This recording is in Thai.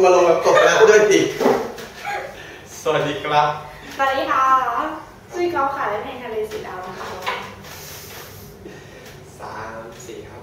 คุณมาลงแบบตบแล้วด้วยดิสวัสดีครับสวัสดีค่ะซุยเกาค่ะและเพลงทะเลสีดาวนะคะ3 4ครับ